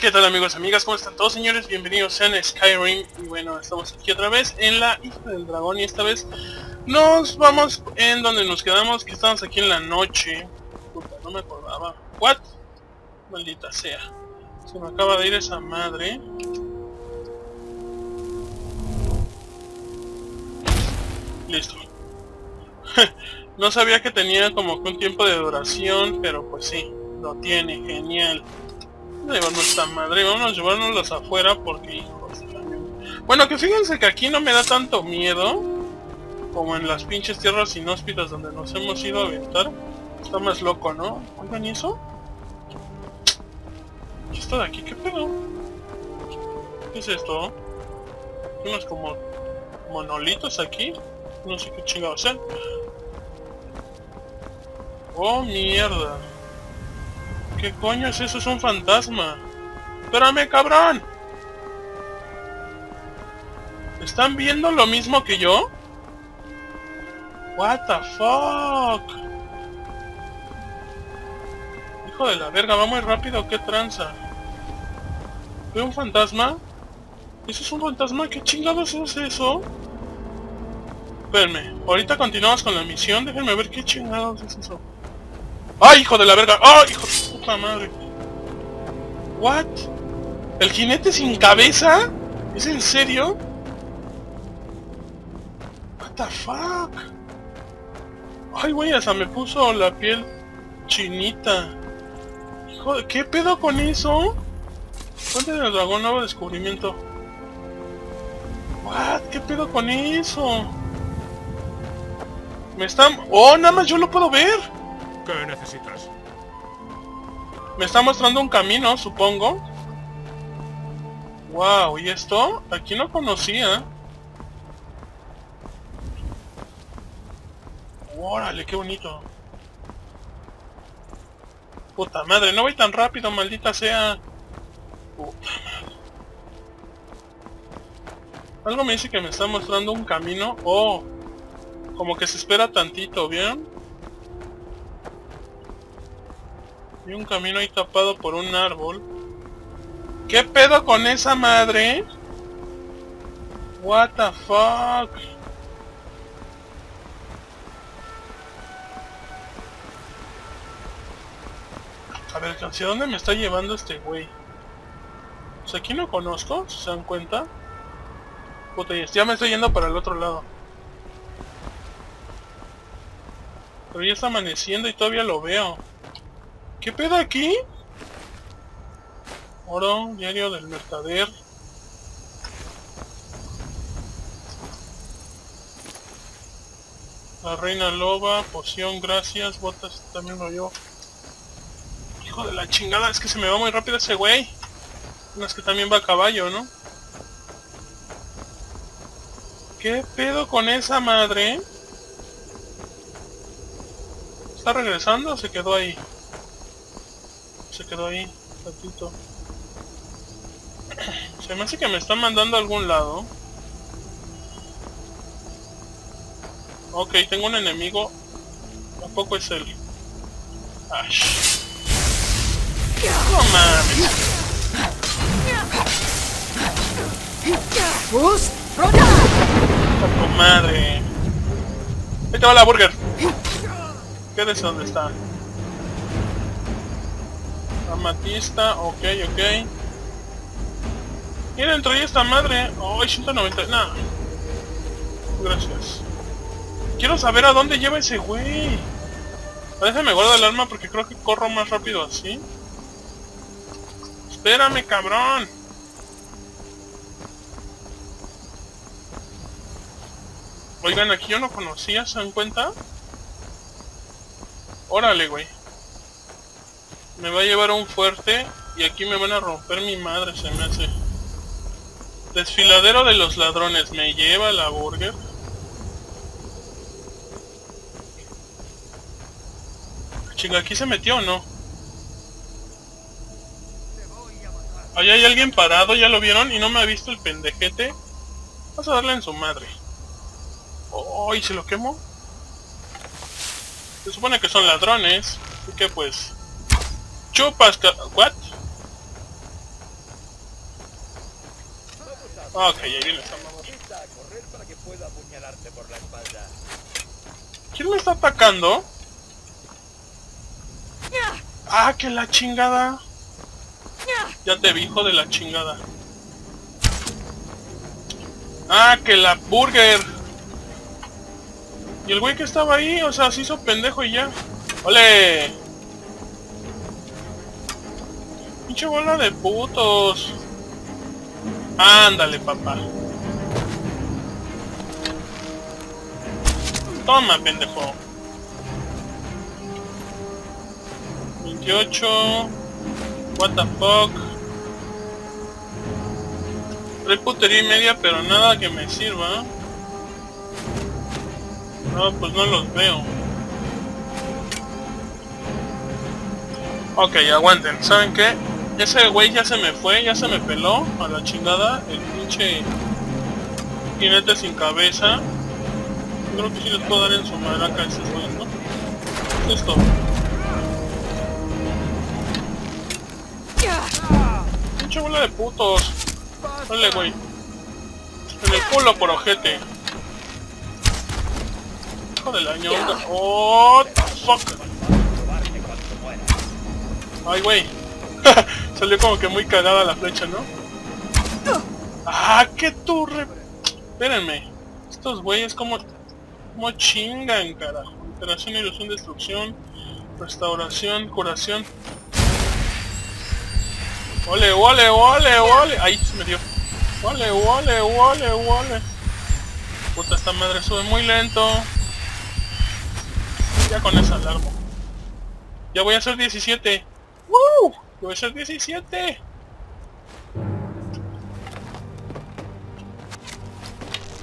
¿Qué tal, amigos, amigas? ¿Cómo están todos, señores? Bienvenidos sean a Skyrim. Y bueno, estamos aquí otra vez en la Isla del Dragón. Y esta vez nos vamos en donde nos quedamos, que estamos aquí en la noche. Puta, no me acordaba. ¿What? Maldita sea. Se me acaba de ir esa madre. Listo. No sabía que tenía como que un tiempo de duración, pero pues sí, lo tiene. Genial. Llevarnos esta madre, vamos a llevárnoslas afuera porque hijos también. Bueno, que fíjense que aquí no me da tanto miedo como en las pinches tierras inhóspitas donde nos hemos ido a aventar. Está más loco, ¿no? Oigan, ¿y eso? ¿Y esto de aquí? ¿Qué pedo? ¿Qué es esto? Unos como monolitos aquí. No sé qué chingados sean. Oh, mierda. ¿Qué coño es eso? Es un fantasma. ¡Espérame, cabrón! ¿Están viendo lo mismo que yo? What the fuck? Hijo de la verga, va muy rápido, qué tranza. ¿Veo un fantasma? ¿Eso es un fantasma? ¿Qué chingados es eso? Espérenme, ahorita continuamos con la misión, déjenme ver qué chingados es eso. ¡Ay, hijo de la verga! ¡Ay, hijo de puta madre! ¿What? ¿El jinete sin cabeza? ¿Es en serio? What the fuck? Ay, güey, hasta me puso la piel chinita. Hijo de... ¿Qué pedo con eso? ¿Dónde el dragón? Nuevo descubrimiento. What? ¿Qué pedo con eso? Me están... ¡Oh, nada más yo lo puedo ver! ¿Qué necesitas? Me está mostrando un camino, supongo. Wow, ¿y esto? Aquí no conocía. Órale, qué bonito. Puta madre, no voy tan rápido, maldita sea. Puta madre. Algo me dice que me está mostrando un camino. Oh, como que se espera tantito, ¿bien? Y un camino ahí tapado por un árbol. ¿Qué pedo con esa madre? What the fuck? A ver, ¿hacia dónde me está llevando este güey? Pues aquí no conozco, si se dan cuenta. Puta, ya me estoy yendo para el otro lado. Pero ya está amaneciendo y todavía lo veo. ¿Qué pedo aquí? Oro, diario del mercader. La reina loba, poción, gracias, botas, también lo llevo. Hijo de la chingada, es que se me va muy rápido ese güey. No, es que también va a caballo, ¿no? ¿Qué pedo con esa madre? ¿Está regresando o se quedó ahí? Se quedó ahí, ratito. Se me hace que me están mandando a algún lado. Ok, tengo un enemigo. Tampoco es él. Ash. No mames. ¡Oh, madre! Ahí te va la burger. Quédese donde está. Amatista, ok, ok. Mira, entró ahí esta madre. Oh, 190, nada. Gracias. Quiero saber a dónde lleva ese güey. Déjame guardar el arma porque creo que corro más rápido así. Espérame, cabrón. Oigan, aquí yo no conocía, ¿se dan cuenta? Órale, güey. Me va a llevar a un fuerte y aquí me van a romper mi madre, se me hace. Desfiladero de los ladrones, me lleva la burger. Chinga, ¿aquí se metió o no? Allá hay alguien parado, ya lo vieron y no me ha visto el pendejete. Vamos a darle en su madre. Oh, ¿y se lo quemó? Se supone que son ladrones, así que pues... Chupas, ¿what? Ok, ahí viene esa mamá. ¿Quién me está atacando? ¡Ah, que la chingada! Ya te vi, hijo de la chingada. ¡Ah, que la burger! Y el güey que estaba ahí, o sea, se hizo pendejo y ya. ¡Ole! ¡Pinche bola de putos! ¡Ándale, papá! Toma, pendejo. 28. What the fuck. Tres putería y media, pero nada que me sirva. No, pues no los veo. Ok, aguanten. ¿Saben qué? Ese güey ya se me fue, ya se me peló. A la chingada. El pinche jinete sin cabeza. Creo que sí les puedo dar en su maraca a estos güeyes, ¿no? Esto. Pinche bola de putos. Dale, güey. En el culo por ojete. Hijo de la ñonga. Oh, fuck. Ay, güey. Salió como que muy cagada la flecha, ¿no? Ah, qué turre. Espérenme. Estos güeyes como... ¿Cómo chingan, carajo? Alteración, ilusión, destrucción, restauración, curación. ¡Ole, ole, ole, ole! Ahí se me dio. ¡Ole, ole, ole, ole! Puta, esta madre sube muy lento. Ya con esa alarma. Ya voy a ser 17. ¡Woo! Voy a ser 17.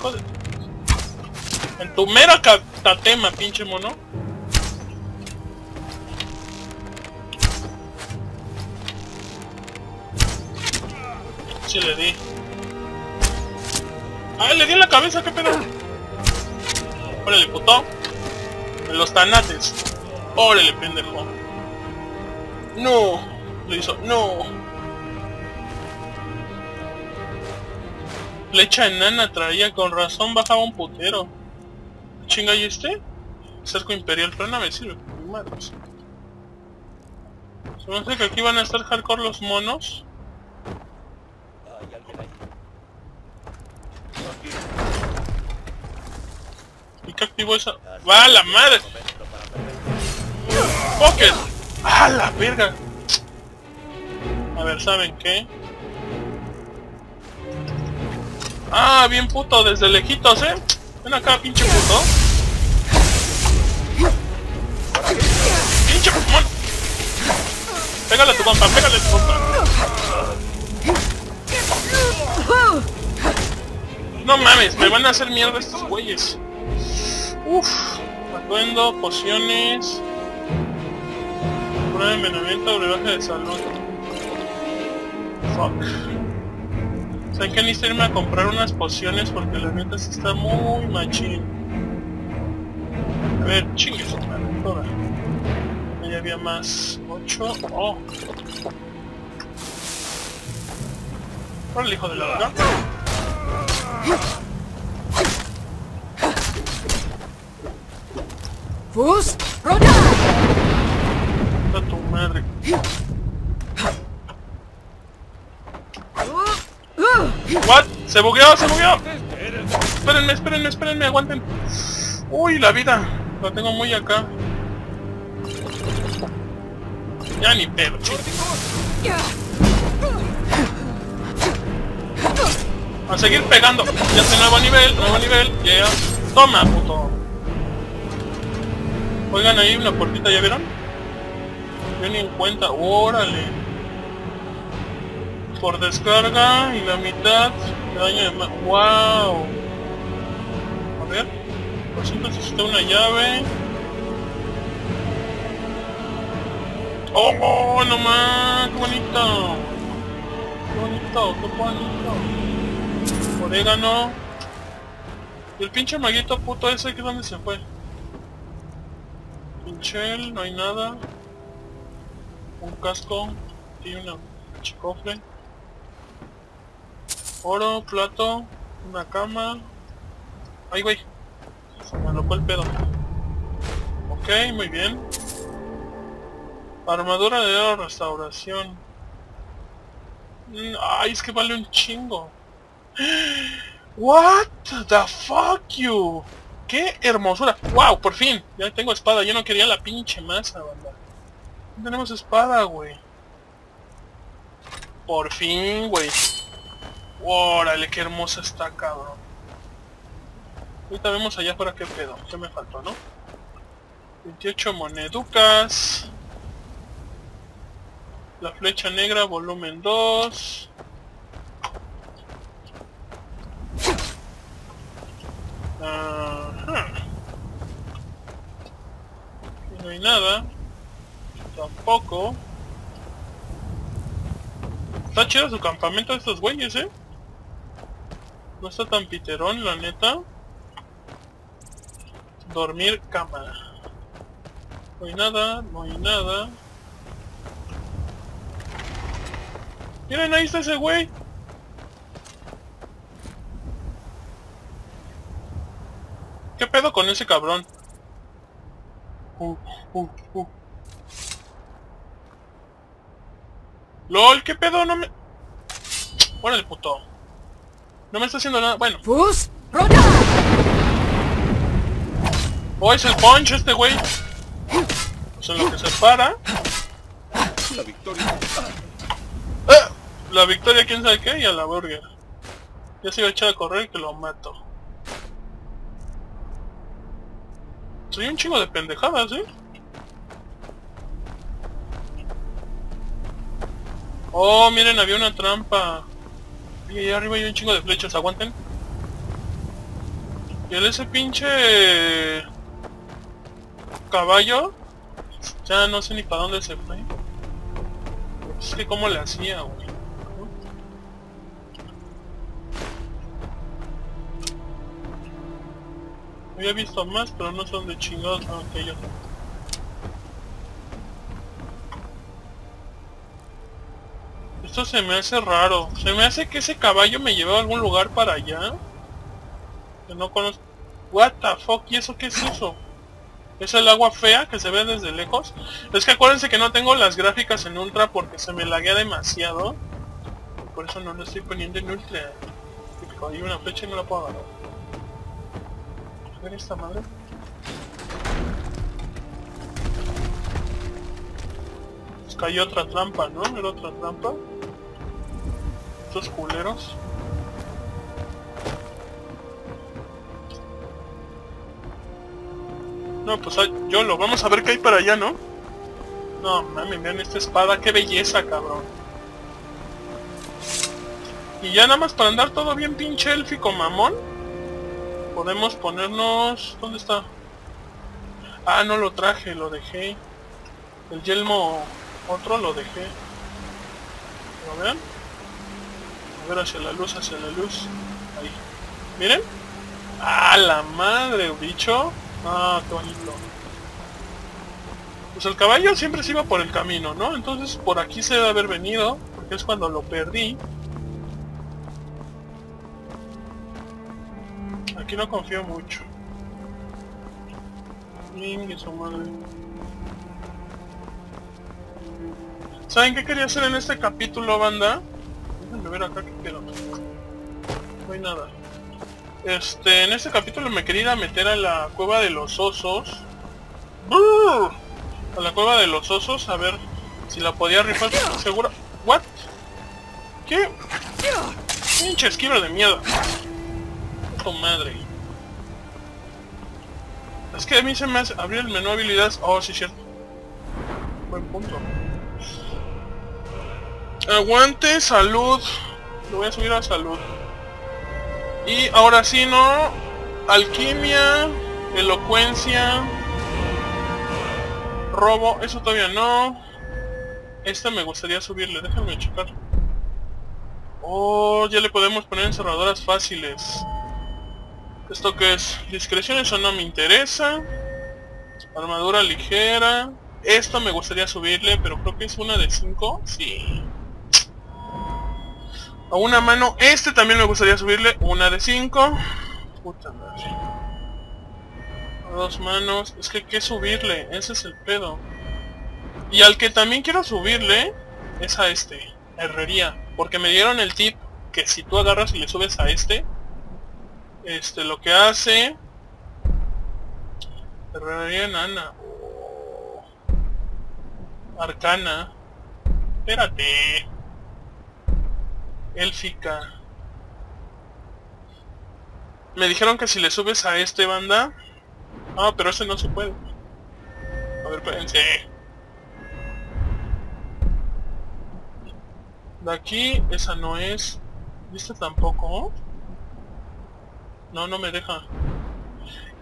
Joder. En tu mera catatema, pinche mono. Sí le di. ¡Ay, le di en la cabeza! ¡Qué pedo! ¡Órale, puto! En los tanates. ¡Órale, pendejo! ¡No! Lo hizo. ¡No! Flecha enana traía, con razón bajaba un putero. Chinga, ¿y este? Cerco imperial, pero no me sirve, madres. Se me hace que aquí van a estar hardcore los monos. ¿Y qué activó esa? ¡Va, la madre! ¡Pocket! ¡Ah, la verga! A ver, ¿saben qué? ¡Ah, bien puto! Desde lejitos, ¿eh? Ven acá, pinche puto. ¡Pinche pulmón! Pégale a tu compa, pégale a tu compa. No mames, me van a hacer mierda estos güeyes. Uff. Atuendo, pociones. Prueba de envenenamiento, brebaje de salud. Fuck. O sea, hay que necesito irme a comprar unas pociones porque la neta sí está muy machín. A ver, chingues, toda. Ahí había más 8. Oh. Por el hijo de la verga. ¡Fus! ¡Roda! ¡A tu madre! What? Se bugueó, se bugueó. Espérenme, espérenme, espérenme, aguanten. Uy, la vida. La tengo muy acá. Ya ni pedo, chicos. A seguir pegando. Ya estoy nuevo nivel, yeah. Toma, puto. Oigan, ahí una puertita, ¿ya vieron? Yo ni en cuenta, órale. Por descarga y la mitad de daño de más. ¡Wow! A ver. Por si necesito una llave. ¡Oh! ¡Oh! ¡No más! ¡Qué bonito! ¡Qué bonito! ¡Qué bonito! Orégano. Y el pinche maguito puto ese, ¿qué dónde se fue? Pinchel, no hay nada. Un casco. Y una chicofle. Oro, plato, una cama. Ay, güey. Se me alocó el pedo. Ok, muy bien. Armadura de oro, restauración. Ay, es que vale un chingo. What the fuck you. ¡Qué hermosura! ¡Wow! Por fin. Ya tengo espada. Yo no quería la pinche masa, banda. No tenemos espada, güey. Por fin, güey. ¡Órale! ¡Qué hermosa está, cabrón! Ahorita vemos allá para qué pedo. ¿Qué me faltó, no? 28 moneducas. La flecha negra, volumen 2. Aquí no hay nada. Tampoco. Está chido su campamento de estos güeyes, eh. No está tan piterón, la neta. Dormir, cama. No hay nada, no hay nada. Miren, ahí está ese güey. ¿Qué pedo con ese cabrón? LOL, ¿qué pedo? No me... Bueno, el puto. No me está haciendo nada. Bueno. Oh, es el punch este güey. Pues en lo que se para. La victoria. La victoria, quién sabe qué, y a la burger. Ya se iba a echar a correr y que lo mato. Soy un chingo de pendejadas, ¿eh? Oh, miren, había una trampa. Y ahí arriba hay un chingo de flechas, aguanten. Y ese pinche... caballo... ya no sé ni para dónde se fue. Es que cómo le hacía, güey. Había visto más, pero no son de chingados, aunque yo. Esto se me hace raro. Se me hace que ese caballo me llevó a algún lugar para allá. Que no conozco. What the fuck, ¿y eso qué es eso? ¿Es el agua fea que se ve desde lejos? Es que acuérdense que no tengo las gráficas en ultra porque se me laguea demasiado. Por eso no lo estoy poniendo en ultra. Hay una flecha y no la puedo agarrar. Esta madre. Pues cayó otra trampa, ¿no? Era otra trampa. Estos culeros. No, pues YOLO, vamos a ver qué hay para allá, ¿no? No, mami, vean esta espada, qué belleza, cabrón. Y ya nada más para andar todo bien pinche élfico mamón. Podemos ponernos... ¿dónde está? Ah, no lo traje, lo dejé. El yelmo otro lo dejé. ¿Lo vean? A ver, hacia la luz, hacia la luz. Ahí. ¿Miren? ¡Ah, la madre, bicho! Ah, qué bonito. Pues el caballo siempre se iba por el camino, ¿no? Entonces por aquí se debe haber venido, porque es cuando lo perdí. Aquí no confío mucho. Ingue su madre. ¿Saben qué quería hacer en este capítulo, banda? Déjenme ver acá que quiero. No hay nada. En este capítulo me quería ir a meter a la cueva de los osos. ¡Brr! A la cueva de los osos, a ver si la podía rifar. Seguro. ¿What? ¿Qué? Pinche esquiva de miedo. Madre. Es que a mí se me hace abrir el menú habilidades. Oh, sí, cierto. Buen punto. Aguante, salud. Lo voy a subir a salud. Y ahora sí, ¿no? Alquimia, elocuencia, robo. Eso todavía no. Esta me gustaría subirle. Déjenme checar. Oh, ya le podemos poner encerradoras fáciles. ¿Esto qué es? Discreción, eso no me interesa. Armadura ligera. Esto me gustaría subirle, pero creo que es una de 5. Sí. A una mano. Este también me gustaría subirle una de 5. Puta madre. A dos manos. Es que hay que subirle. Ese es el pedo. Y al que también quiero subirle es a este. Herrería. Porque me dieron el tip que si tú agarras y le subes a este, lo que hace... Herrería enana. Arcana. Espérate. Élfica. Me dijeron que si le subes a este, banda... Ah, pero este no se puede. A ver, espérense. De aquí, esa no es. Esta tampoco. No, no me deja.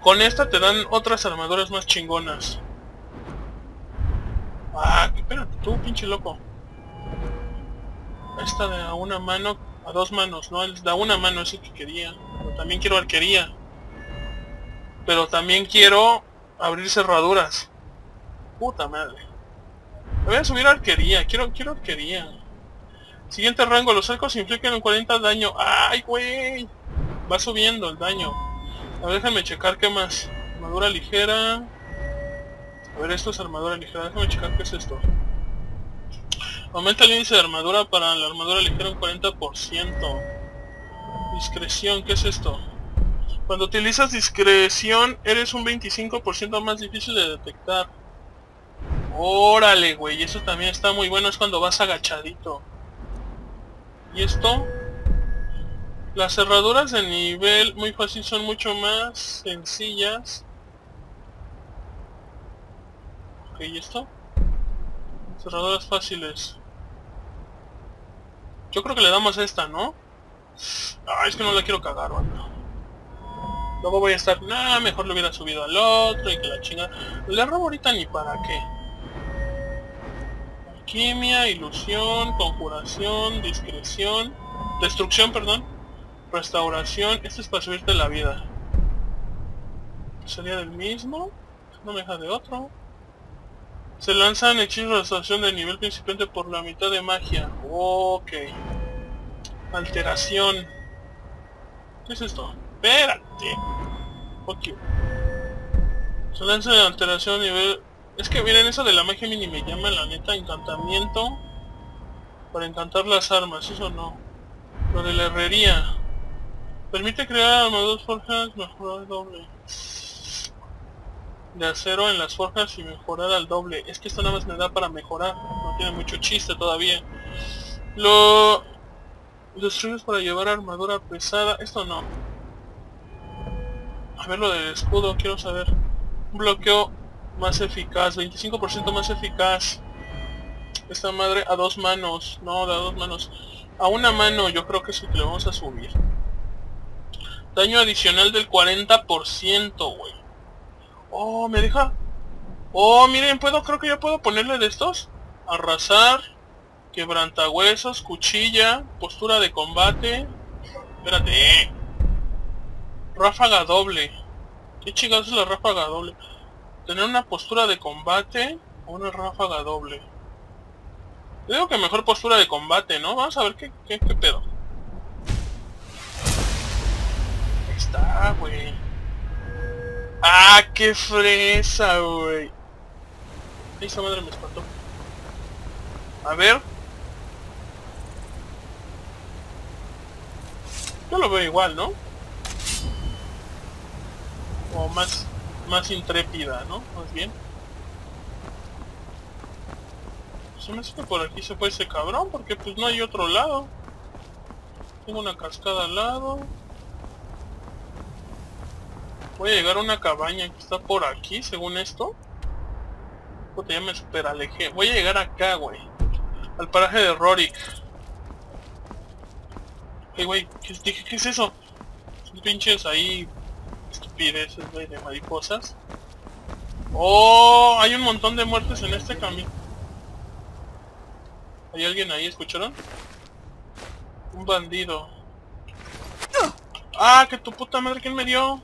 Con esta te dan otras armaduras más chingonas. Ah, espérate tú, pinche loco. Esta de a una mano, a dos manos, ¿no? El de a una mano es el que quería. Pero también quiero arquería. Pero también quiero abrir cerraduras. Puta madre. Me voy a subir a arquería. Quiero arquería. Siguiente rango, los arcos infligen un 40 daño. ¡Ay, güey! Va subiendo el daño. A ver, déjame checar qué más. Armadura ligera. A ver, esto es armadura ligera. Déjame checar qué es esto. Aumenta el índice de armadura para la armadura ligera un 40%. Discreción, ¿qué es esto? Cuando utilizas discreción, eres un 25% más difícil de detectar. ¡Órale, güey! Eso también está muy bueno. Es cuando vas agachadito. Y esto, las cerraduras de nivel muy fácil son mucho más sencillas. Ok, ¿y esto? Cerraduras fáciles. Yo creo que le damos a esta, ¿no? Ah, es que no la quiero cagar, bueno. Luego voy a estar, nah, mejor lo hubiera subido al otro y que la chinga. Le robo ahorita ni para qué. Alquimia, ilusión, conjuración, discreción, destrucción, perdón, restauración. Este es para subirte la vida. Sería del mismo, no me deja de otro. Se lanzan hechizos de restauración de nivel principiante por la mitad de magia. Ok. Alteración. ¿Qué es esto? Espérate. Ok. Se lanza de alteración de nivel... Es que miren, eso de la magia mini me llama, la neta. Encantamiento para encantar las armas, eso no. Lo de la herrería permite crear armaduras forjas, mejorar al doble de acero en las forjas y mejorar al doble. Es que esto nada más me da para mejorar, no tiene mucho chiste todavía. Lo destruyes para llevar armadura pesada, esto no. A ver, lo del escudo, quiero saber. Un bloqueo más eficaz, 25% más eficaz. Esta madre a dos manos. No, de a dos manos. A una mano yo creo que es lo que le vamos a subir. Daño adicional del 40%, güey. Oh, me deja. Oh, miren, puedo, creo que ya puedo ponerle de estos. Arrasar, quebrantahuesos, cuchilla, postura de combate. Espérate. Ráfaga doble. ¿Qué chingados es la ráfaga doble? Tener una postura de combate o una ráfaga doble. Yo digo que mejor postura de combate, ¿no? Vamos a ver qué pedo. Ahí está, güey. ¡Ah, qué fresa, güey! Esa madre me espantó. A ver. Yo lo veo igual, ¿no? O más intrépida, ¿no? Más bien. Se me hace que por aquí se fue ese cabrón, porque pues no hay otro lado. Tengo una cascada al lado. Voy a llegar a una cabaña que está por aquí, según esto. Puta, ya me super alejé. Voy a llegar acá, güey. Al paraje de Rorik. Hey, güey, ¿qué es eso? Son pinches ahí... estupideces, güey, de mariposas. Oh, hay un montón de muertes en este camino. ¿Hay alguien ahí? ¿Escucharon? Un bandido. Ah, que tu puta madre, ¿quién me dio?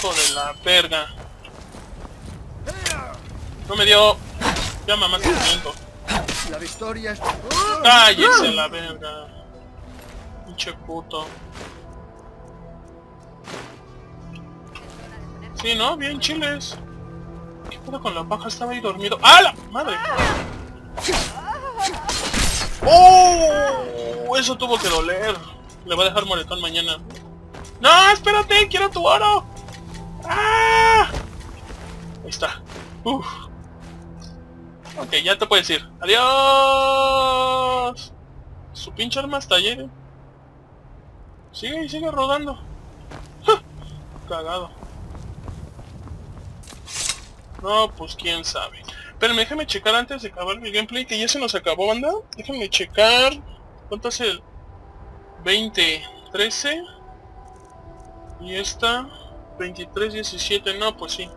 Hijo de la verga. No me dio. Ya mamá, te siento. La victoria es... ¡Cállese la verga! Pinche puto. Sí, ¿no? Bien chiles. ¿Qué pedo con la paja? Estaba ahí dormido. ¡Ah, la madre! ¡Oh! Eso tuvo que doler. Le va a dejar moretón mañana. ¡No! ¡Espérate! ¡Quiero tu oro! ¡Ah! Ahí está. Uf. Ok, ya te puedes ir. ¡Adiós! Su pinche arma está ayer, ¿eh? Sigue y sigue rodando. ¡Ja! Cagado. No, pues quién sabe. Pero déjame checar antes de acabar el gameplay, que ya se nos acabó, banda. Déjame checar. ¿Cuánto es el 20? 13. Y esta 23, 17, no, pues sí.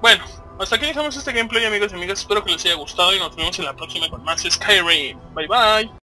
Bueno, hasta aquí dejamos este gameplay, amigos y amigas. Espero que les haya gustado y nos vemos en la próxima con más Skyrim. Bye bye.